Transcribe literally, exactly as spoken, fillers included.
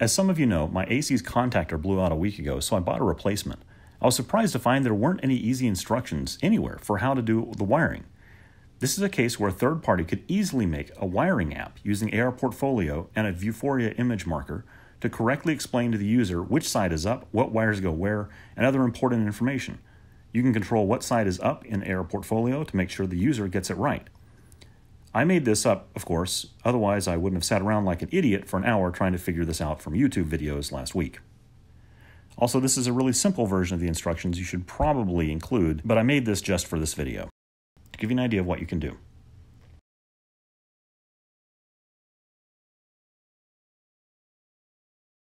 As some of you know, my A C's contactor blew out a week ago, so I bought a replacement. I was surprised to find there weren't any easy instructions anywhere for how to do the wiring. This is a case where a third party could easily make a wiring app using A R Portfolio and a Vuforia image marker to correctly explain to the user which side is up, what wires go where, and other important information. You can control what side is up in A R Portfolio to make sure the user gets it right. I made this up, of course, otherwise I wouldn't have sat around like an idiot for an hour trying to figure this out from YouTube videos last week. Also, this is a really simple version of the instructions you should probably include, but I made this just for this video, to give you an idea of what you can do.